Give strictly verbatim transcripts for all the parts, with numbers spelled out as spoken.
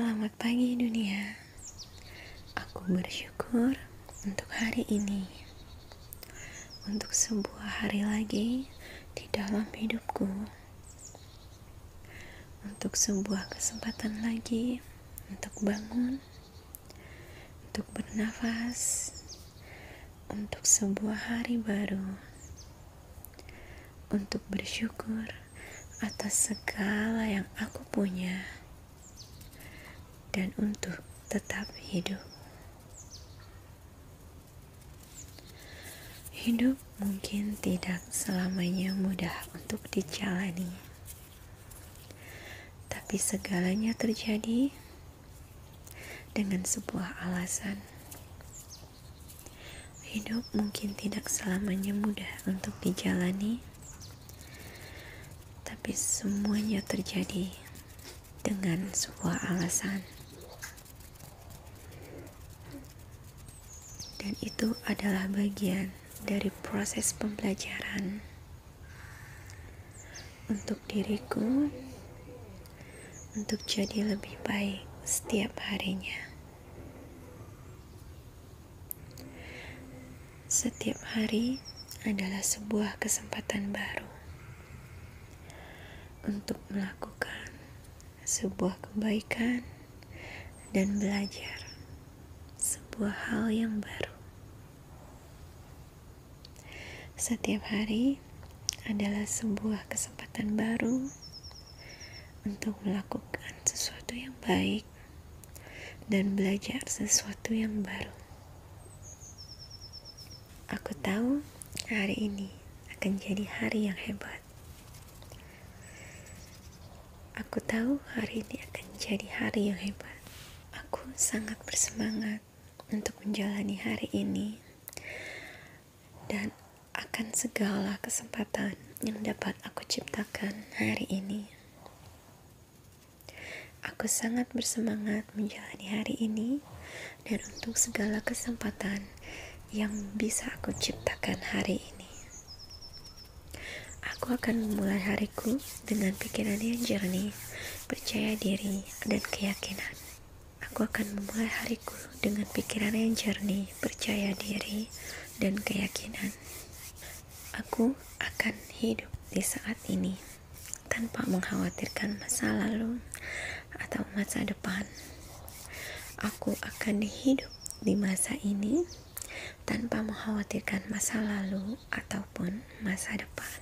Selamat pagi dunia. Aku bersyukur untuk hari ini, untuk sebuah hari lagi di dalam hidupku, untuk sebuah kesempatan lagi untuk bangun, untuk bernafas, untuk sebuah hari baru, untuk bersyukur atas segala yang aku punya, dan untuk tetap hidup. Hidup mungkin tidak selamanya mudah untuk dijalani, tapi segalanya terjadi dengan sebuah alasan. Hidup mungkin tidak selamanya mudah untuk dijalani, tapi semuanya terjadi dengan sebuah alasan. Dan itu adalah bagian dari proses pembelajaran untuk diriku, untuk jadi lebih baik setiap harinya. Setiap hari adalah sebuah kesempatan baru untuk melakukan sebuah kebaikan dan belajar sebuah hal yang baru. Setiap hari adalah sebuah kesempatan baru untuk melakukan sesuatu yang baik dan belajar sesuatu yang baru. Aku tahu hari ini akan jadi hari yang hebat. Aku tahu hari ini akan jadi hari yang hebat. Aku sangat bersemangat untuk menjalani hari ini dan akan segala kesempatan yang dapat aku ciptakan hari ini. Aku sangat bersemangat menjalani hari ini dan untuk segala kesempatan yang bisa aku ciptakan hari ini. Aku akan memulai hariku dengan pikiran yang jernih, percaya diri, dan keyakinan. Aku akan memulai hariku dengan pikiran yang jernih, percaya diri, dan keyakinan. Aku akan hidup di saat ini, tanpa mengkhawatirkan masa lalu atau masa depan. Aku akan hidup di masa ini, tanpa mengkhawatirkan masa lalu ataupun masa depan.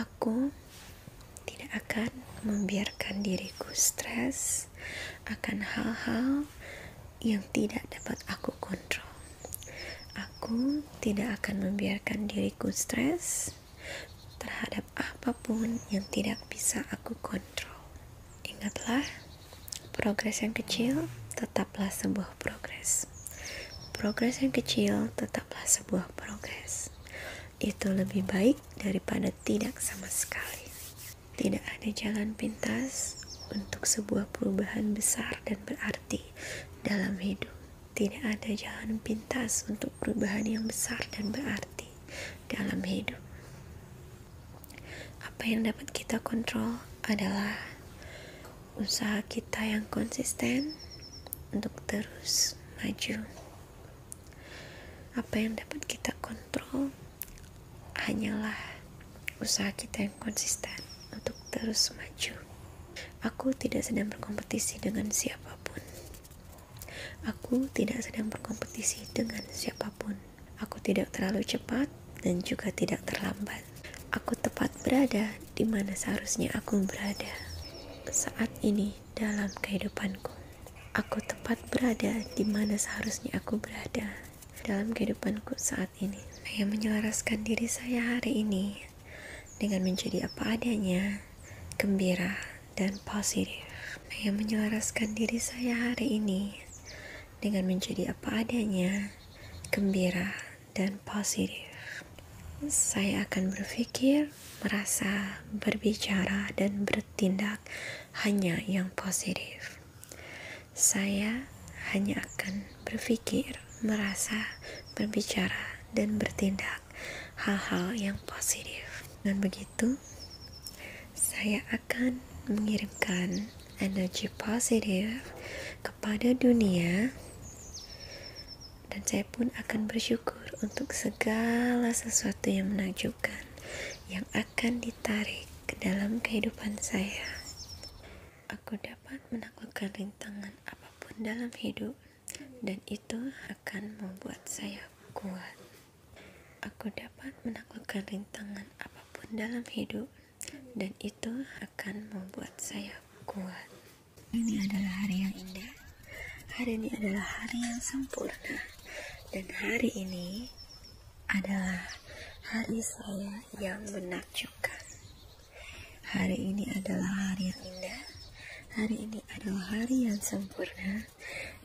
Aku tidak akan membiarkan diriku stres akan hal-hal yang tidak dapat aku kontrol. Aku tidak akan membiarkan diriku stres terhadap apapun yang tidak bisa aku kontrol. Ingatlah, progres yang kecil tetaplah sebuah progres. Progres yang kecil tetaplah sebuah progres. Itu lebih baik daripada tidak sama sekali. Tidak ada jalan pintas untuk sebuah perubahan besar dan berarti dalam hidup. Tidak ada jalan pintas untuk perubahan yang besar dan berarti dalam hidup. Apa yang dapat kita kontrol adalah usaha kita yang konsisten untuk terus maju. Apa yang dapat kita kontrol hanyalah usaha kita yang konsisten untuk terus maju. Aku tidak sedang berkompetisi dengan siapapun. Aku tidak sedang berkompetisi dengan siapapun. Aku tidak terlalu cepat dan juga tidak terlambat. Aku tepat berada di mana seharusnya aku berada saat ini dalam kehidupanku. Aku tepat berada di mana seharusnya aku berada dalam kehidupanku saat ini. Saya menyelaraskan diri saya hari ini dengan menjadi apa adanya, gembira dan positif. Saya menyelaraskan diri saya hari ini dengan menjadi apa adanya, gembira dan positif. Saya akan berpikir, merasa, berbicara dan bertindak hanya yang positif. Saya hanya akan berpikir, merasa, berbicara dan bertindak hal-hal yang positif. Dengan begitu, saya akan mengirimkan energi positif kepada dunia, dan saya pun akan bersyukur untuk segala sesuatu yang menakjubkan yang akan ditarik ke dalam kehidupan saya. Aku dapat menaklukkan rintangan apapun dalam hidup, dan itu akan membuat saya kuat. Aku dapat menaklukkan rintangan apapun dalam hidup, dan itu akan membuat saya kuat. Ini adalah hari yang indah. Hari ini adalah hari yang sempurna, dan hari ini adalah hari saya yang menakjubkan. Hari ini adalah hari yang indah. Hari ini adalah hari yang sempurna,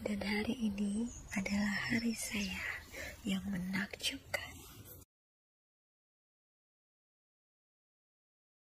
dan hari ini adalah hari saya yang menakjubkan.